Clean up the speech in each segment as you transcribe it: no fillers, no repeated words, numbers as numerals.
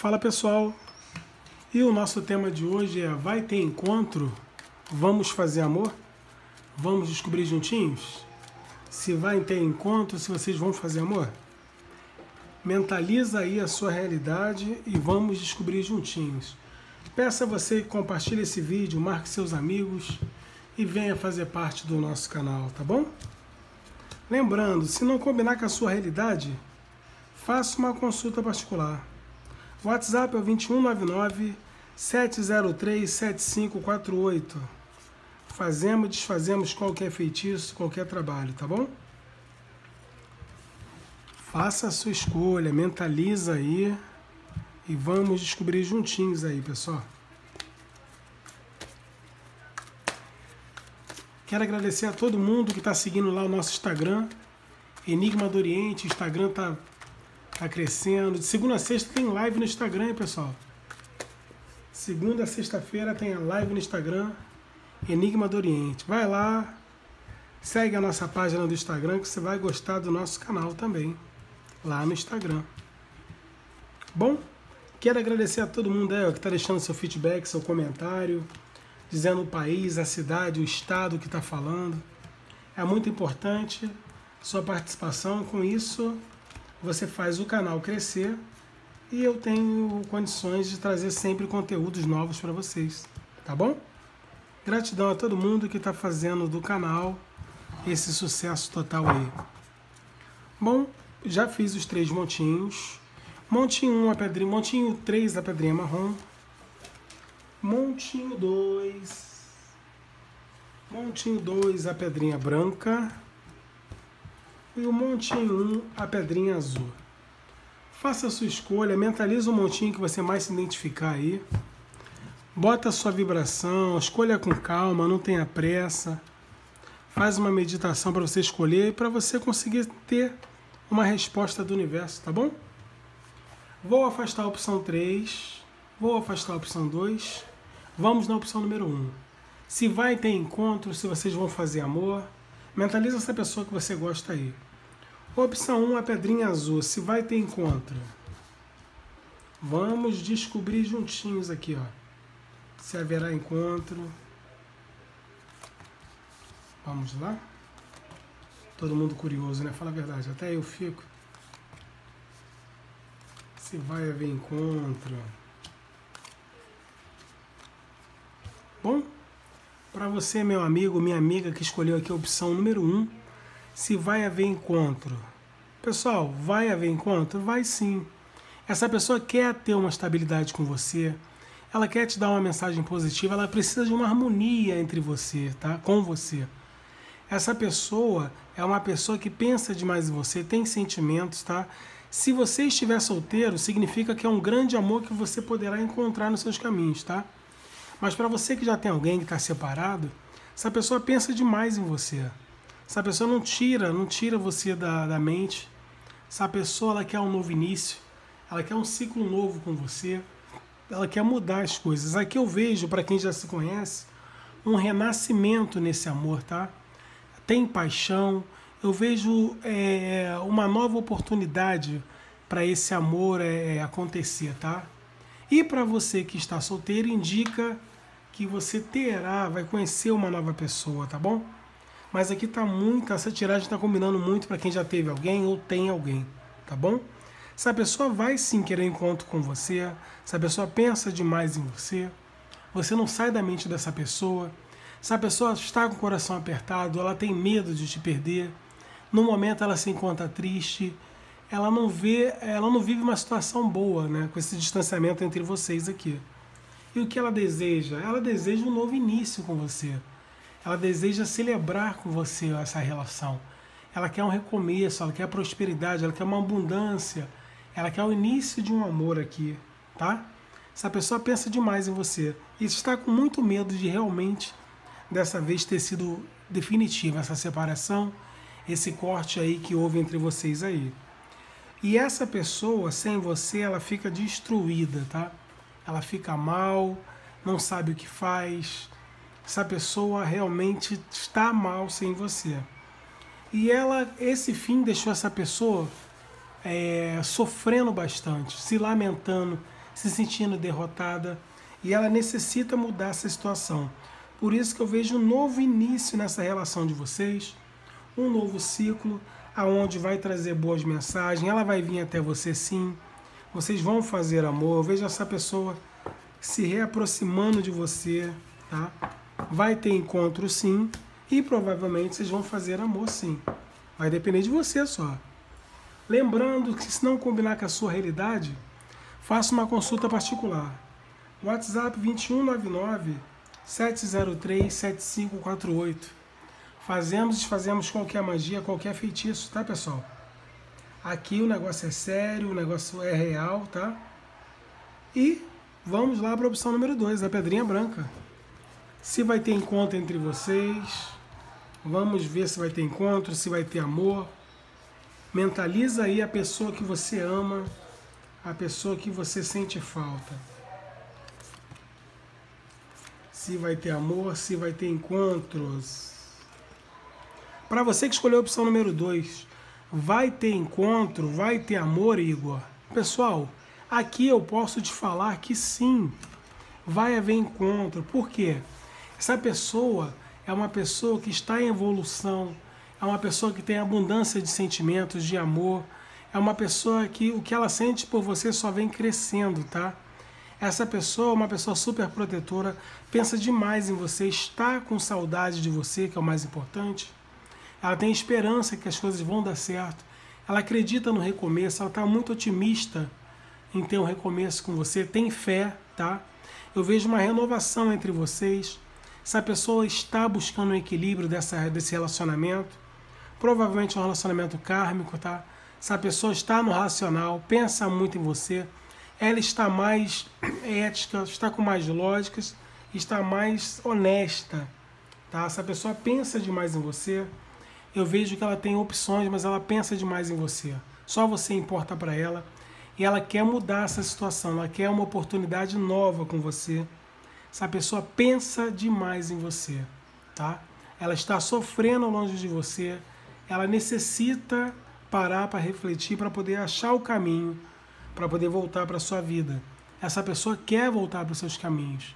Fala pessoal, e o nosso tema de hoje é: vai ter encontro? Vamos fazer amor? Vamos descobrir juntinhos? Se vai ter encontro, se vocês vão fazer amor? Mentaliza aí a sua realidade e vamos descobrir juntinhos. Peço a você que compartilhe esse vídeo, marque seus amigos e venha fazer parte do nosso canal, tá bom? Lembrando, se não combinar com a sua realidade, faça uma consulta particular. O WhatsApp é o 2199-703-7548. Fazemos e desfazemos qualquer feitiço, qualquer trabalho, tá bom? Faça a sua escolha, mentaliza aí e vamos descobrir juntinhos aí, pessoal. Quero agradecer a todo mundo que está seguindo lá o nosso Instagram, Enigma do Oriente. O Instagram tá crescendo. De segunda a sexta tem live no Instagram, hein, pessoal? Segunda a sexta-feira tem a live no Instagram, Enigma do Oriente. Vai lá, segue a nossa página do Instagram, que você vai gostar do nosso canal também, lá no Instagram. Bom, quero agradecer a todo mundo aí, ó, que está deixando seu feedback, seu comentário, dizendo o país, a cidade, o estado que está falando. É muito importante sua participação, com isso você faz o canal crescer e eu tenho condições de trazer sempre conteúdos novos para vocês, tá bom? Gratidão a todo mundo que está fazendo do canal esse sucesso total aí. Bom, já fiz os três montinhos. Montinho 1, a pedrinha, montinho 3, a pedrinha marrom. Montinho 2. Montinho 2, a pedrinha branca. E o montinho 1, a pedrinha azul. Faça a sua escolha, mentaliza o montinho que você mais se identificar aí. Bota a sua vibração, escolha com calma, não tenha pressa. Faz uma meditação para você escolher e para você conseguir ter uma resposta do universo, tá bom? Vou afastar a opção 3. Vou afastar a opção 2. Vamos na opção número 1. Se vai ter encontro, se vocês vão fazer amor, mentaliza essa pessoa que você gosta aí. Opção 1, a pedrinha azul. Se vai ter encontro. Vamos descobrir juntinhos aqui, ó. Se haverá encontro. Vamos lá? Todo mundo curioso, né? Fala a verdade, até eu fico. Se vai haver encontro. Bom, para você, meu amigo, minha amiga, que escolheu aqui a opção número 1, se vai haver encontro. Pessoal, vai haver encontro? Vai sim. Essa pessoa quer ter uma estabilidade com você, ela quer te dar uma mensagem positiva, ela precisa de uma harmonia entre você, tá? Com você. Essa pessoa é uma pessoa que pensa demais em você, tem sentimentos, tá? Se você estiver solteiro, significa que é um grande amor que você poderá encontrar nos seus caminhos, tá? Mas para você que já tem alguém, que está separado, essa pessoa pensa demais em você. Essa pessoa não tira você da mente. Essa pessoa, ela quer um novo início, ela quer um ciclo novo com você, ela quer mudar as coisas. Aqui eu vejo, para quem já se conhece, um renascimento nesse amor, tá? Tem paixão, eu vejo uma nova oportunidade para esse amor acontecer, tá? E para você que está solteiro, indica que você vai conhecer uma nova pessoa, tá bom? Mas aqui tá muito, essa tiragem tá combinando muito para quem já teve alguém ou tem alguém, tá bom? Essa pessoa vai sim querer encontro com você, essa pessoa pensa demais em você, você não sai da mente dessa pessoa, essa pessoa está com o coração apertado, ela tem medo de te perder, no momento ela se encontra triste, ela não vive uma situação boa, né, com esse distanciamento entre vocês aqui. E o que ela deseja? Ela deseja um novo início com você. Ela deseja celebrar com você essa relação. Ela quer um recomeço, ela quer prosperidade, ela quer uma abundância, ela quer o início de um amor aqui, tá? Essa pessoa pensa demais em você e está com muito medo de realmente, dessa vez, ter sido definitiva essa separação, esse corte aí que houve entre vocês aí. E essa pessoa, sem você, ela fica destruída, tá? Ela fica mal, não sabe o que faz. Essa pessoa realmente está mal sem você. E esse fim deixou essa pessoa sofrendo bastante, se lamentando, se sentindo derrotada, e ela necessita mudar essa situação. Por isso que eu vejo um novo início nessa relação de vocês, um novo ciclo, aonde vai trazer boas mensagens, ela vai vir até você sim, vocês vão fazer amor, eu vejo essa pessoa se reaproximando de você, tá? Vai ter encontro sim, e provavelmente vocês vão fazer amor sim. Vai depender de você só. Lembrando que se não combinar com a sua realidade, faça uma consulta particular. WhatsApp 2199-703-7548. Fazemos e desfazemos qualquer magia, qualquer feitiço, tá, pessoal? Aqui o negócio é sério, o negócio é real, tá? E vamos lá para a opção número 2, a pedrinha branca. Se vai ter encontro entre vocês, vamos ver se vai ter encontro, se vai ter amor. Mentaliza aí a pessoa que você ama, a pessoa que você sente falta. Se vai ter amor, se vai ter encontros. Para você que escolheu a opção número 2, vai ter encontro, vai ter amor, Igor? Pessoal, aqui eu posso te falar que sim, vai haver encontro. Por quê? Essa pessoa é uma pessoa que está em evolução, é uma pessoa que tem abundância de sentimentos, de amor, é uma pessoa que o que ela sente por você só vem crescendo, tá? Essa pessoa é uma pessoa super protetora, pensa demais em você, está com saudade de você, que é o mais importante. Ela tem esperança que as coisas vão dar certo, ela acredita no recomeço, ela está muito otimista em ter um recomeço com você, tem fé, tá? Eu vejo uma renovação entre vocês. Essa pessoa está buscando um equilíbrio desse relacionamento, provavelmente um relacionamento kármico, tá? Essa pessoa está no racional, pensa muito em você, ela está mais ética, está com mais lógicas, está mais honesta, tá? Essa pessoa pensa demais em você, eu vejo que ela tem opções, mas ela pensa demais em você, só você importa para ela, e ela quer mudar essa situação, ela quer uma oportunidade nova com você. Essa pessoa pensa demais em você, tá? Ela está sofrendo longe de você, ela necessita parar para refletir, para poder achar o caminho, para poder voltar para a sua vida. Essa pessoa quer voltar para os seus caminhos.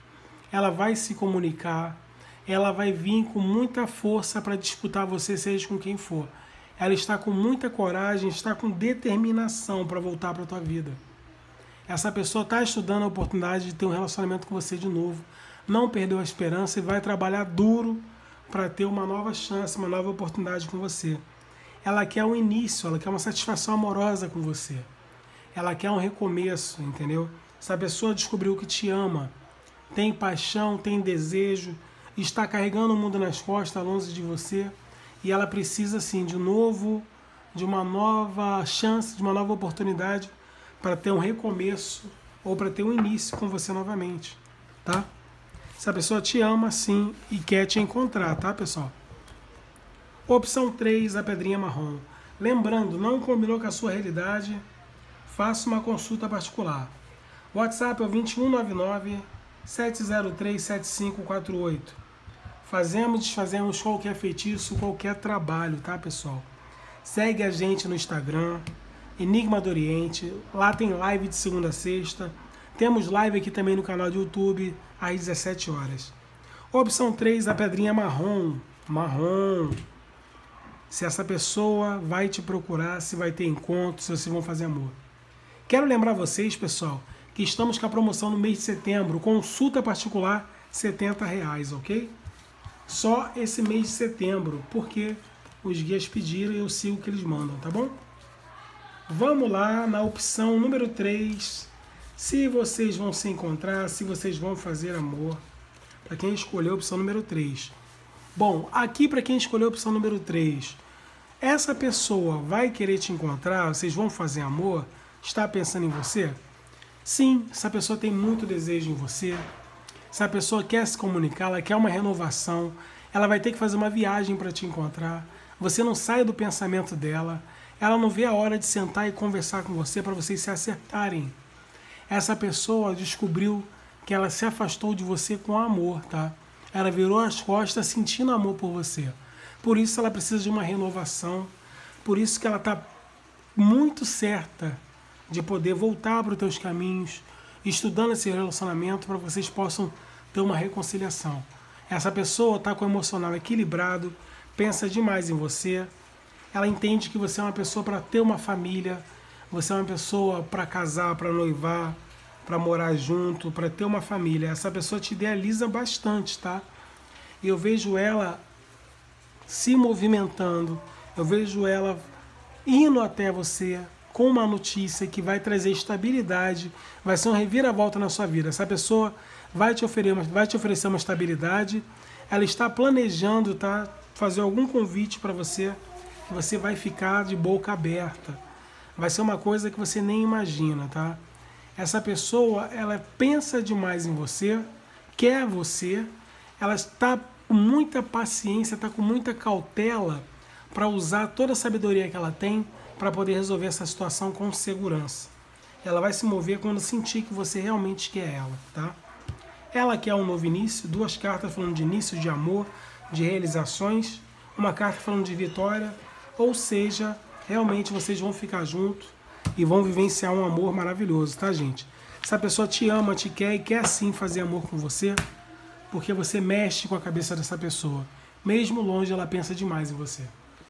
Ela vai se comunicar, ela vai vir com muita força para disputar você, seja com quem for. Ela está com muita coragem, está com determinação para voltar para a tua vida. Essa pessoa está estudando a oportunidade de ter um relacionamento com você de novo, não perdeu a esperança e vai trabalhar duro para ter uma nova chance, uma nova oportunidade com você. Ela quer um início, ela quer uma satisfação amorosa com você. Ela quer um recomeço, entendeu? Essa pessoa descobriu que te ama, tem paixão, tem desejo, está carregando o mundo nas costas, longe de você, e ela precisa, assim, de novo, de uma nova chance, de uma nova oportunidade, para ter um recomeço ou para ter um início com você novamente, tá? Essa pessoa te ama sim e quer te encontrar, tá, pessoal? Opção 3, a pedrinha marrom. Lembrando, não combinou com a sua realidade, faça uma consulta particular. WhatsApp é o 2199-703-7548. Fazemos, desfazemos qualquer feitiço, qualquer trabalho, tá, pessoal? Segue a gente no Instagram, Enigma do Oriente, lá tem live de segunda a sexta, temos live aqui também no canal do YouTube, às 17 horas. Opção 3, a pedrinha marrom. Marrom. Se essa pessoa vai te procurar, se vai ter encontro, se vocês vão fazer amor. Quero lembrar vocês, pessoal, que estamos com a promoção no mês de setembro, consulta particular, R$ 70, ok? Só esse mês de setembro, porque os guias pediram e eu sigo o que eles mandam, tá bom? Vamos lá na opção número 3, se vocês vão se encontrar, se vocês vão fazer amor, para quem escolheu a opção número 3. Bom, aqui para quem escolheu a opção número 3, essa pessoa vai querer te encontrar, vocês vão fazer amor, está pensando em você? Sim, essa pessoa tem muito desejo em você, essa pessoa quer se comunicar, ela quer uma renovação, ela vai ter que fazer uma viagem para te encontrar, você não sai do pensamento dela, ela não vê a hora de sentar e conversar com você para vocês se acertarem. Essa pessoa descobriu que ela se afastou de você com amor, tá? Ela virou as costas sentindo amor por você. Por isso ela precisa de uma renovação, por isso que ela está muito certa de poder voltar para os teus caminhos, estudando esse relacionamento para que vocês possam ter uma reconciliação. Essa pessoa está com o emocional equilibrado, pensa demais em você, ela entende que você é uma pessoa para ter uma família, você é uma pessoa para casar, para noivar, para morar junto, para ter uma família. Essa pessoa te idealiza bastante, tá? E eu vejo ela se movimentando, eu vejo ela indo até você com uma notícia que vai trazer estabilidade, vai ser um reviravolta na sua vida. Essa pessoa vai te oferecer uma estabilidade, ela está planejando, tá? Fazer algum convite para você, que você vai ficar de boca aberta. Vai ser uma coisa que você nem imagina, tá? Essa pessoa, ela pensa demais em você, quer você, ela está com muita paciência, está com muita cautela para usar toda a sabedoria que ela tem para poder resolver essa situação com segurança. Ela vai se mover quando sentir que você realmente quer ela, tá? Ela quer um novo início, duas cartas falando de início, de amor, de realizações, uma carta falando de vitória, ou seja, realmente vocês vão ficar juntos e vão vivenciar um amor maravilhoso, tá, gente? Essa pessoa te ama, te quer e quer sim fazer amor com você, porque você mexe com a cabeça dessa pessoa. Mesmo longe, ela pensa demais em você.